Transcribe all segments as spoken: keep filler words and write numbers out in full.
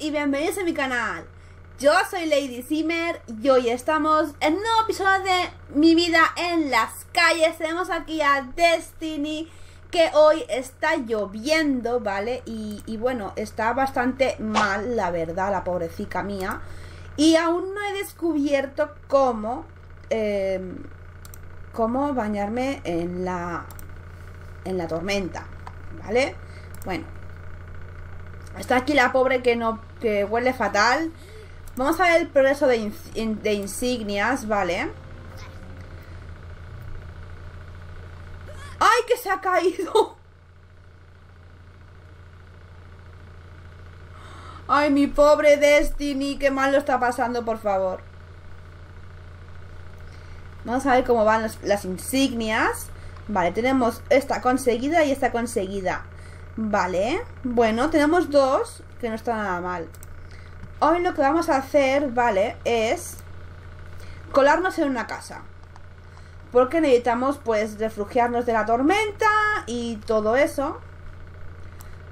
Bienvenidos a mi canal. Yo soy Lady Zimmer y hoy estamos en un nuevo episodio de Mi Vida en las Calles. Tenemos aquí a Destiny, que hoy está lloviendo, ¿vale? Y, y bueno, está bastante mal, la verdad, la pobrecita mía. Y aún no he descubierto cómo eh, cómo bañarme en la en la tormenta, ¿vale? Bueno, está aquí la pobre que no que huele fatal. Vamos a ver el progreso de, in, de insignias, ¿vale? ¡Ay, que se ha caído! ¡Ay, mi pobre Destiny! ¡Qué mal lo está pasando, por favor! Vamos a ver cómo van los, las insignias. Vale, tenemos esta conseguida y esta conseguida. Vale, bueno, tenemos dos, que no está nada mal. Hoy lo que vamos a hacer, vale, es colarnos en una casa, porque necesitamos, pues, refugiarnos de la tormenta y todo eso.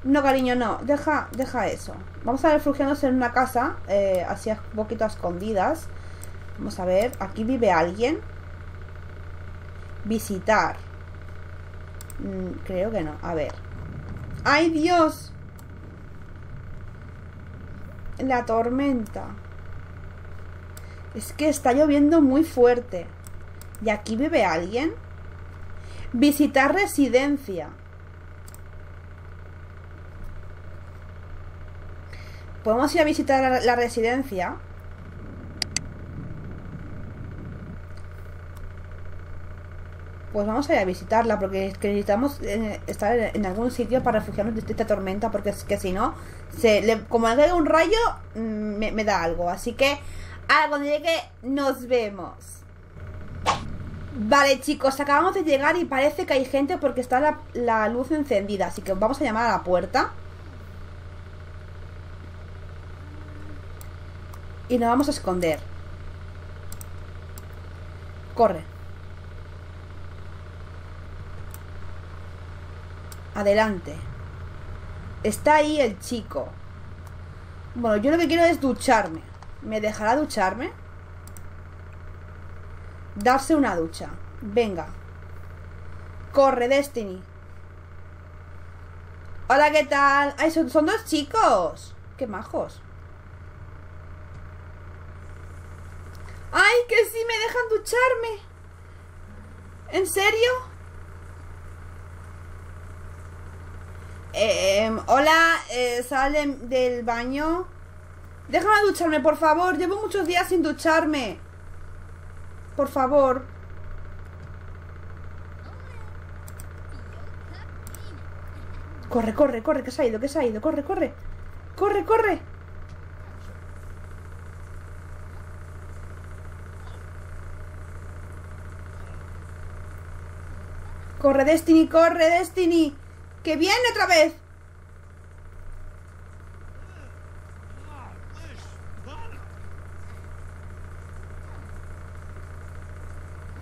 No, cariño, no, deja, deja eso. Vamos a refugiarnos en una casa, eh, así un poquito a escondidas. Vamos a ver, aquí vive alguien. Visitar. Mm, creo que no, a ver. ¡Ay, Dios! La tormenta. Es que está lloviendo muy fuerte. ¿Y aquí vive alguien? Visitar residencia. Podemos ir a visitar la, la residencia. Pues vamos a ir a visitarla, porque necesitamos eh, estar en, en algún sitio para refugiarnos de esta tormenta, porque es que si no, se le, como le caiga un rayo, me, me da algo. Así que, ahora cuando llegue, nos vemos. Vale, chicos, acabamos de llegar y parece que hay gente porque está la, la luz encendida. Así que vamos a llamar a la puerta. Y nos vamos a esconder. Corre. Adelante. Está ahí el chico. Bueno, yo lo que quiero es ducharme. ¿Me dejará ducharme? Darse una ducha. Venga. Corre, Destiny. Hola, ¿qué tal? Ay, son, son dos chicos. Qué majos. Ay, que sí me dejan ducharme. ¿En serio? Eh, hola, eh, sal de, del baño. Déjame ducharme, por favor. Llevo muchos días sin ducharme. Por favor. Corre, corre, corre, que se ha ido, que se ha ido. Corre, corre, corre, corre. Corre, Destiny, corre, Destiny. ¡Que viene otra vez!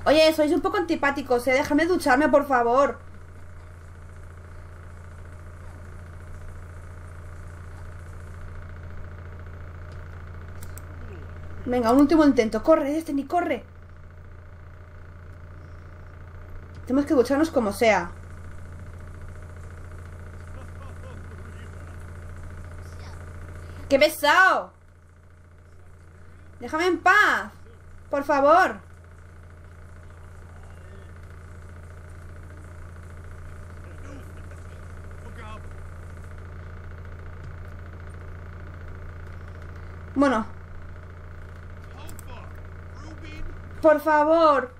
Oye, sois un poco antipáticos, ¿eh? Déjame ducharme, por favor. Venga, un último intento. ¡Corre, Destiny, corre! Tenemos que ducharnos como sea. ¡Qué pesado! ¡Déjame en paz! ¡Por favor! Bueno. ¡Por favor!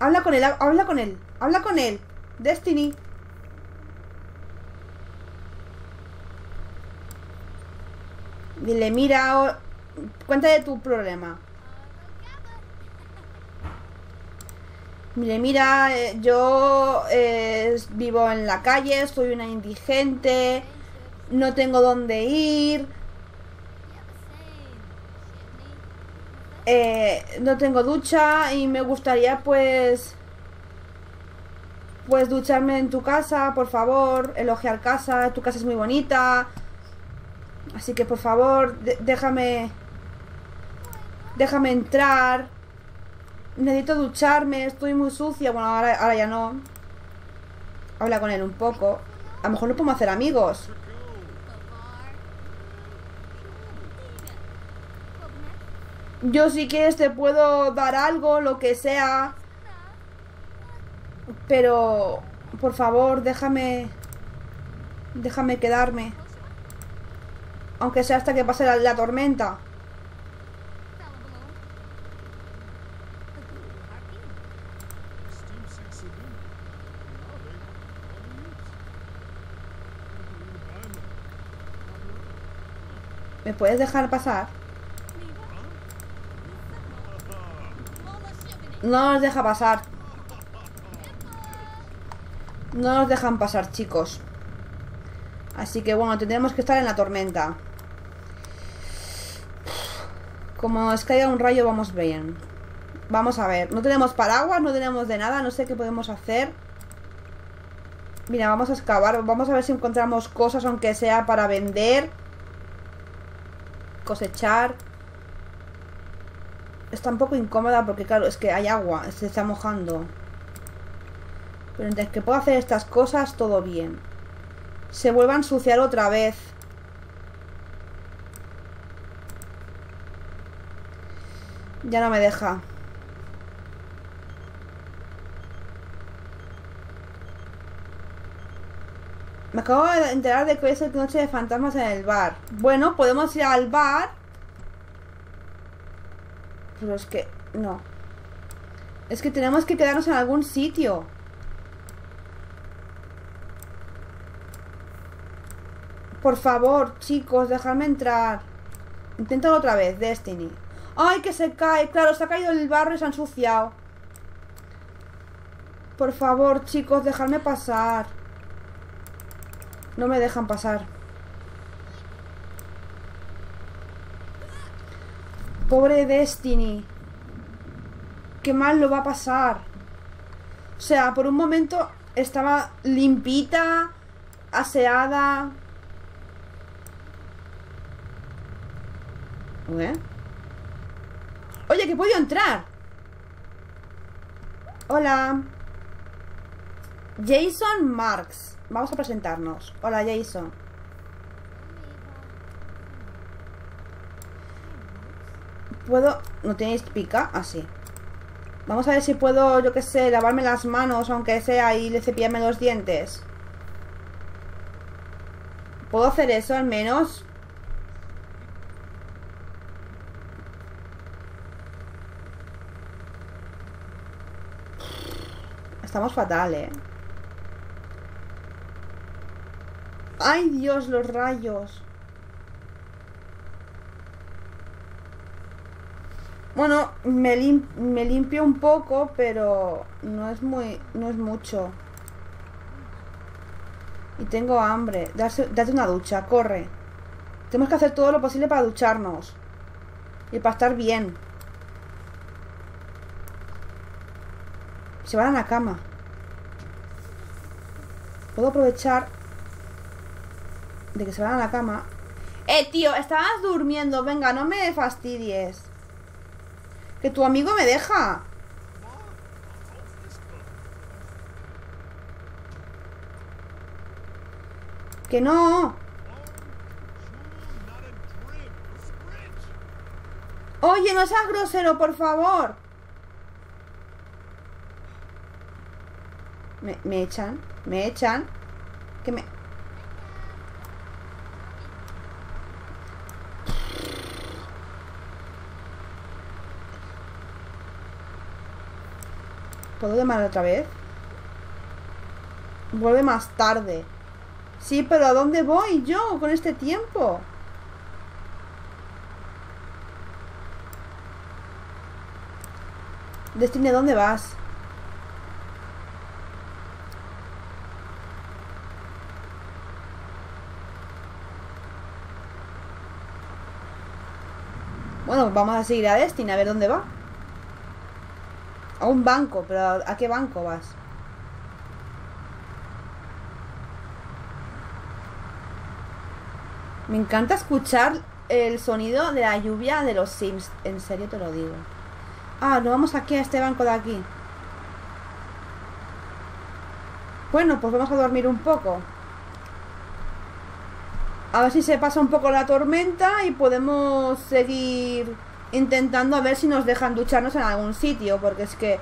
Habla con él, habla con él, habla con él. Destiny. Dile, mira, o... cuéntale tu problema. Dile, mira, eh, yo eh, vivo en la calle, soy una indigente, no tengo dónde ir, eh, no tengo ducha y me gustaría pues pues ducharme en tu casa, por favor, elogiar casa, tu casa es muy bonita, así que por favor de- déjame déjame entrar, necesito ducharme, estoy muy sucia. Bueno, ahora, ahora ya no. Habla con él un poco. A lo mejor no podemos hacer amigos. Yo, si quieres, te puedo dar algo, lo que sea, pero por favor, déjame Déjame quedarme, aunque sea hasta que pase la, la tormenta. ¿Me puedes dejar pasar? No nos deja pasar. No nos dejan pasar, chicos. Así que bueno, tendremos que estar en la tormenta. Como es que haya un rayo, vamos bien. Vamos a ver, no tenemos paraguas, no tenemos de nada, no sé qué podemos hacer. Mira, vamos a excavar, vamos a ver si encontramos cosas, aunque sea para vender, cosechar. Está un poco incómoda porque claro, es que hay agua, se está mojando, pero mientras que puedo hacer estas cosas, todo bien. Se vuelve a ensuciar otra vez. Ya no me deja. Me acabo de enterar de que hoy es noche de fantasmas en el bar. Bueno, podemos ir al bar. Pero es que... no. Es que tenemos que quedarnos en algún sitio. Por favor, chicos, dejadme entrar. Inténtalo otra vez, Destiny. ¡Ay, que se cae! Claro, se ha caído el barro y se ha ensuciado. Por favor, chicos, dejadme pasar. No me dejan pasar. Pobre Destiny. Qué mal lo va a pasar. O sea, por un momento estaba limpita, aseada. ¿Eh? Oye, que puedo entrar. Hola, Jason Marks. Vamos a presentarnos. Hola, Jason. ¿Puedo...? ¿No tenéis pica? Así. Vamos a ver si puedo, yo qué sé, lavarme las manos, aunque sea, y le cepillarme los dientes. ¿Puedo hacer eso al menos? Estamos fatal, ¿eh? ¡Ay, Dios, los rayos! Bueno, me, lim me limpio un poco, pero no es muy... no es mucho. Y tengo hambre. Darse, date una ducha, corre. Tenemos que hacer todo lo posible para ducharnos y para estar bien. Se van a la cama. Puedo aprovechar de que se van a la cama. Eh, tío, estabas durmiendo. Venga, no me fastidies. Que tu amigo me deja. Que no. Oye, no seas grosero, por favor. Me, me echan. Me echan. Que me... ¿Puedo llamar otra vez? Vuelve más tarde. Sí, pero ¿a dónde voy yo con este tiempo? Destiny, ¿a dónde vas? Bueno, vamos a seguir a Destiny, a ver dónde va. A un banco, pero ¿a qué banco vas? Me encanta escuchar el sonido de la lluvia de los Sims. En serio te lo digo. Ah, nos vamos aquí a este banco de aquí. Bueno, pues vamos a dormir un poco. A ver si se pasa un poco la tormenta y podemos seguir intentando a ver si nos dejan ducharnos en algún sitio, porque es que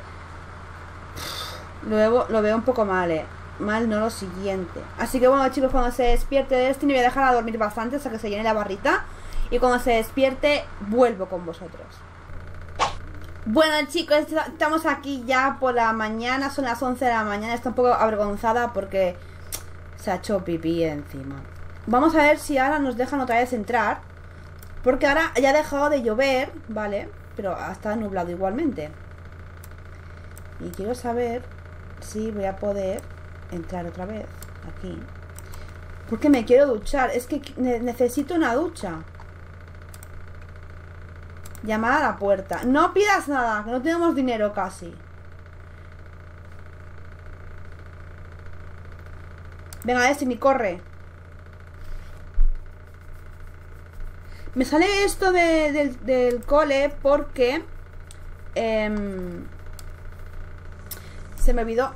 luego lo veo un poco mal, eh. Mal no lo siguiente. Así que bueno, chicos, cuando se despierte Destiny voy a dejarla dormir bastante hasta que se llene la barrita, y cuando se despierte vuelvo con vosotros. Bueno, chicos, estamos aquí ya por la mañana. Son las once de la mañana. Está un poco avergonzada porque se ha hecho pipí encima. Vamos a ver si ahora nos dejan otra vez entrar, porque ahora ya ha dejado de llover, ¿vale? Pero está nublado igualmente. Y quiero saber si voy a poder entrar otra vez aquí, porque me quiero duchar. Es que necesito una ducha. Llamada a la puerta. No pidas nada, que no tenemos dinero casi. Venga, Destiny, corre. Me sale esto de, de, del cole porque eh, se me olvidó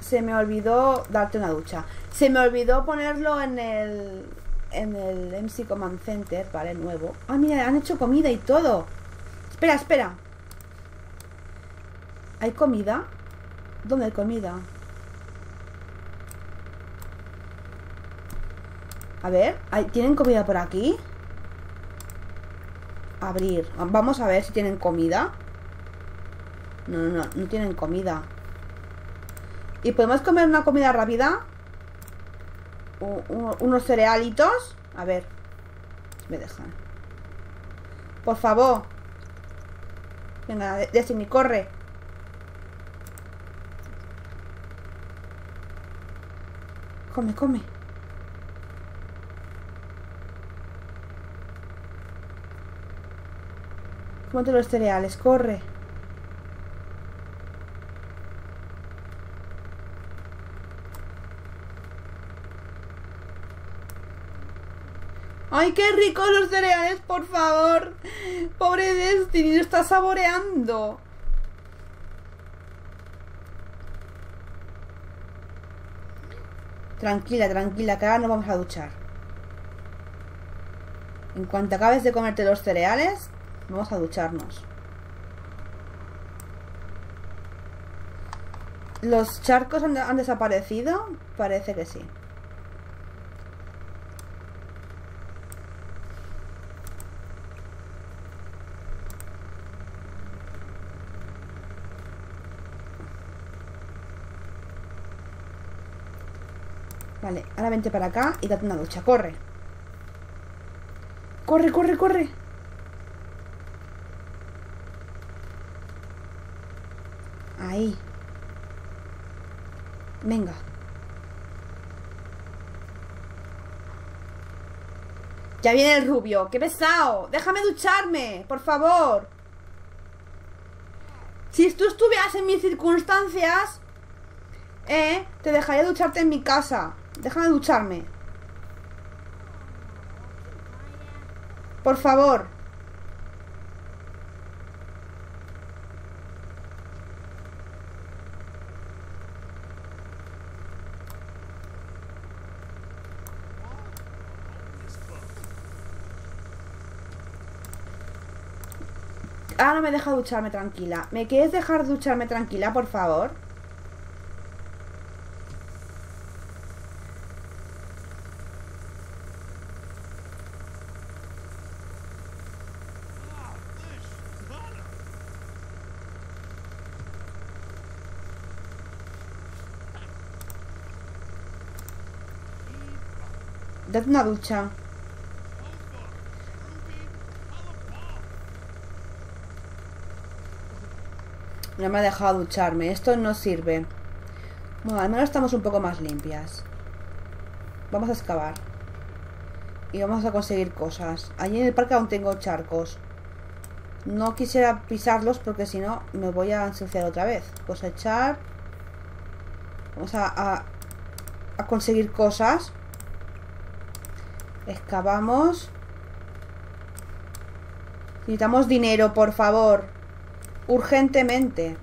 se me olvidó darte una ducha. Se me olvidó ponerlo en el en el M C Command Center, vale, nuevo. Ah, mira, han hecho comida y todo. Espera, espera. ¿Hay comida? ¿Dónde hay comida? A ver, ¿tienen comida por aquí? Abrir. Vamos a ver si tienen comida. No, no, no, no tienen comida. ¿Y podemos comer una comida rápida? Unos cerealitos. A ver, me dejan. Por favor. Venga, Destiny, corre. Come, come. Cómete los cereales, corre. ¡Ay, qué ricos los cereales, por favor! ¡Pobre Destiny, lo está saboreando! Tranquila, tranquila, que ahora nos vamos a duchar. En cuanto acabes de comerte los cereales, vamos a ducharnos. ¿Los charcos han, han desaparecido? Parece que sí. Vale, ahora vente para acá y date una ducha. Corre. Corre, corre, corre. Ahí. Venga. Ya viene el rubio. ¡Qué pesado! ¡Déjame ducharme! ¡Por favor! Si tú estuvieras en mis circunstancias, eh, te dejaría ducharte en mi casa. Déjame ducharme. Por favor. Ah, no me deja ducharme tranquila. ¿Me quieres dejar ducharme tranquila, por favor? Date una ducha. No me ha dejado ducharme. Esto no sirve. Bueno, al menos estamos un poco más limpias. Vamos a excavar. y vamos a conseguir cosas. Allí en el parque aún tengo charcos. No quisiera pisarlos porque si no me voy a ensuciar otra vez. Cosechar. Vamos a, a, a conseguir cosas. Excavamos. Necesitamos dinero, por favor. Urgentemente.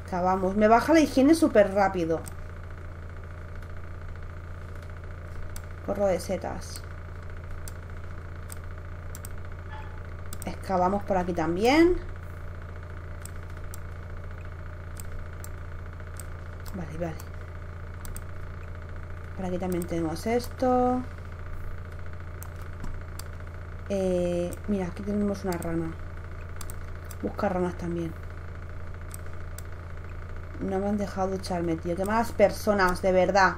Excavamos. Me baja la higiene súper rápido. Corro de setas. Excavamos por aquí también. Vale, vale. Por aquí también tenemos esto. Eh, mira, aquí tenemos una rana. Busca ranas también. No me han dejado ducharme, tío. Qué malas personas, de verdad.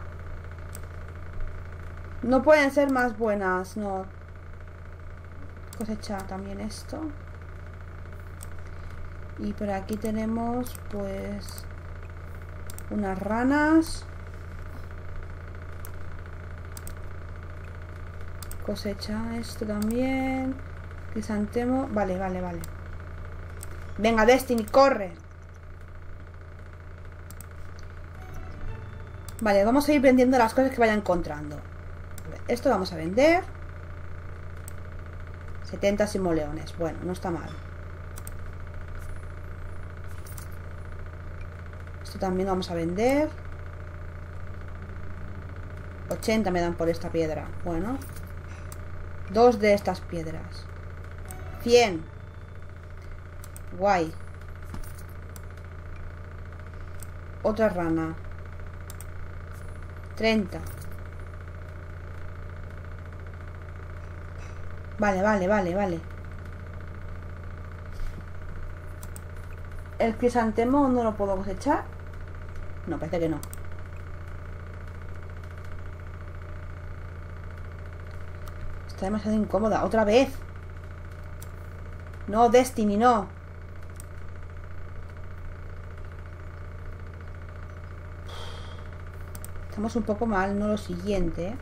No pueden ser más buenas, no. Cosecha también esto. Y por aquí tenemos, pues, unas ranas. Cosecha esto también. Crisantemo. Vale, vale, vale. Venga, Destiny, corre. Vale, vamos a ir vendiendo las cosas que vaya encontrando. Esto vamos a vender. setenta simoleones. Bueno, no está mal. Esto también lo vamos a vender. ochenta me dan por esta piedra. Bueno. Dos de estas piedras. cien. Guay. Otra rana. treinta. Vale, vale, vale, vale. El crisantemo no lo puedo cosechar. No, parece que no. Está demasiado incómoda, otra vez. No, Destiny, no. Estamos un poco mal, no lo siguiente, ¿eh?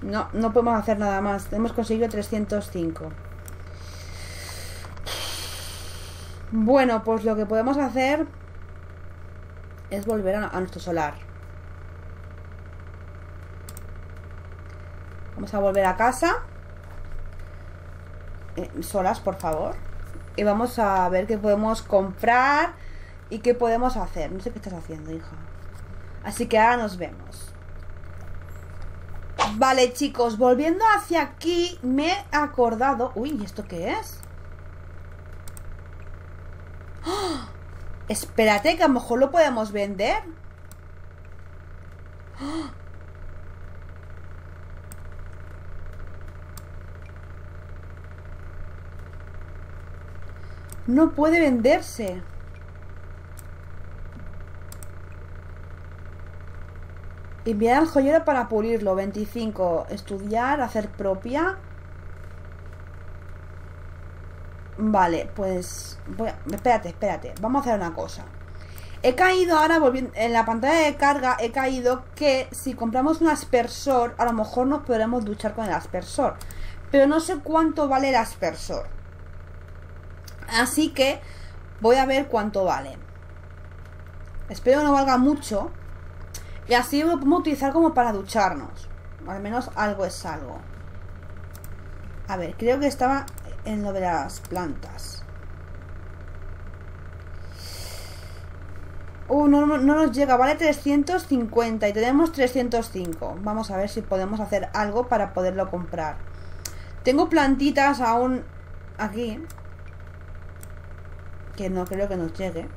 No, no podemos hacer nada más. Hemos conseguido trescientos cinco. Bueno, pues lo que podemos hacer es volver a, a nuestro solar. Vamos a volver a casa. eh, Solas, por favor. Y vamos a ver qué podemos comprar y qué podemos hacer. No sé qué estás haciendo, hija. Así que ahora nos vemos. Vale, chicos, volviendo hacia aquí, me he acordado... Uy, ¿y esto qué es? ¡Oh! Espérate, que a lo mejor lo podemos vender. ¡Oh! No puede venderse. Enviar al joyero para pulirlo, veinticinco. Estudiar, hacer propia. Vale, pues voy a, espérate, espérate, vamos a hacer una cosa. He caído ahora, volviendo, en la pantalla de carga he caído que si compramos un aspersor, a lo mejor nos podremos duchar con el aspersor, pero no sé cuánto vale el aspersor. Así que voy a ver cuánto vale. Espero que no valga mucho. Y así lo podemos utilizar como para ducharnos. Al menos algo es algo. A ver, creo que estaba en lo de las plantas. Uh, no, no, no nos llega. Vale trescientos cincuenta y tenemos trescientos cinco. Vamos a ver si podemos hacer algo para poderlo comprar. Tengo plantitas aún aquí. Que no creo que nos llegue.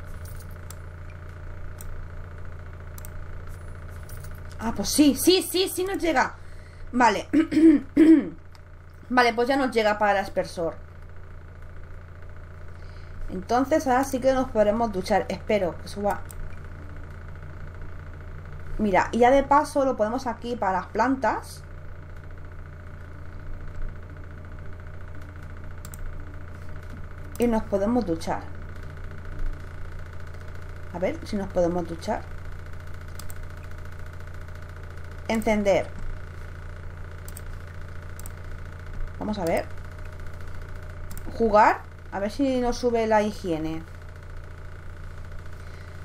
Ah, pues sí, sí, sí, sí nos llega. Vale. Vale, pues ya nos llega para el aspersor. Entonces ahora sí que nos podremos duchar. Espero que suba. Mira, y ya de paso lo ponemos aquí para las plantas. Y nos podemos duchar. A ver si nos podemos duchar. encender. Vamos a ver. Jugar. A ver si nos sube la higiene.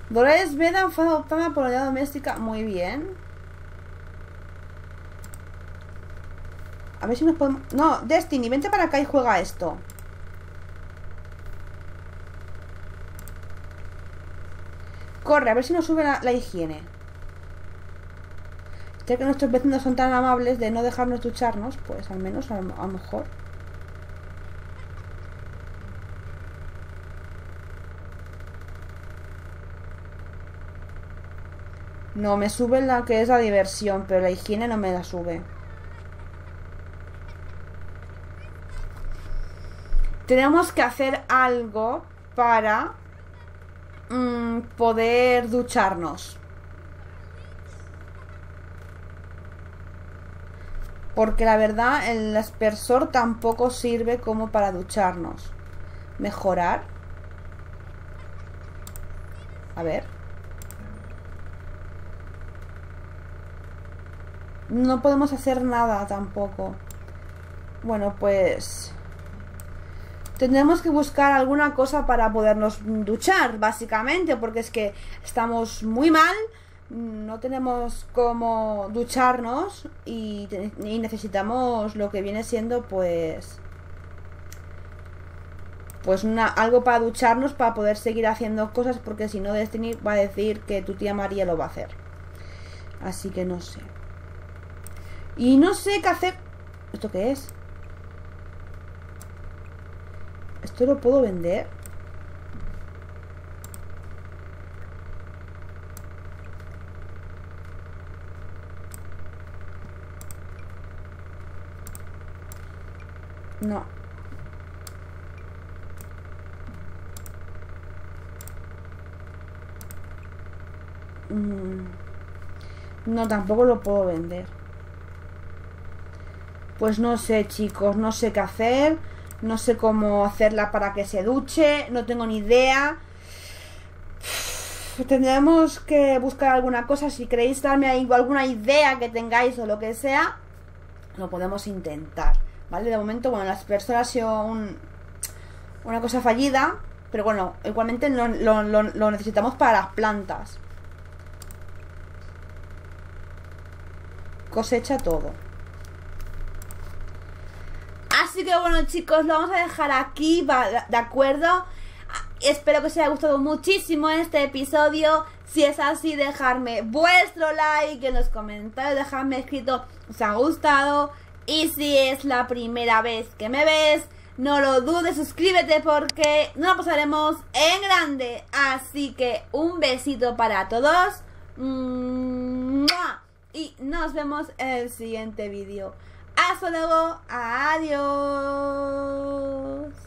Dolores Vedan fue adoptada por la doméstica. Muy bien. A ver si nos podemos... No, Destiny, vente para acá y juega esto. Corre, a ver si nos sube la, la higiene. Ya que nuestros vecinos son tan amables de no dejarnos ducharnos, pues al menos a lo mejor. No, me sube la que es la diversión, pero la higiene no me la sube. Tenemos que hacer algo para mmm, poder ducharnos. Porque la verdad, el aspersor tampoco sirve como para ducharnos. Mejorar. A ver. No podemos hacer nada tampoco. Bueno, pues tendremos que buscar alguna cosa para podernos duchar, básicamente, porque es que estamos muy mal. No tenemos cómo ducharnos y, y necesitamos lo que viene siendo pues Pues una, algo para ducharnos, para poder seguir haciendo cosas, porque si no Destiny va a decir que tu tía María lo va a hacer. Así que no sé. Y no sé qué hacer. ¿Esto qué es? ¿Esto lo puedo vender? No. No, tampoco lo puedo vender. Pues no sé, chicos, no sé qué hacer. No sé cómo hacerla para que se duche. No tengo ni idea. Tendremos que buscar alguna cosa. Si queréis darme alguna idea que tengáis o lo que sea, lo podemos intentar, ¿vale? De momento, bueno, las personas ha sido un, una cosa fallida. Pero bueno, igualmente lo, lo, lo necesitamos para las plantas. Cosecha todo. Así que bueno, chicos, lo vamos a dejar aquí, ¿de acuerdo? Espero que os haya gustado muchísimo este episodio. Si es así, dejadme vuestro like en los comentarios, dejadme escrito si os ha gustado. Y si es la primera vez que me ves, no lo dudes, suscríbete porque nos lo pasaremos en grande. Así que un besito para todos. Y nos vemos en el siguiente vídeo. Hasta luego, adiós.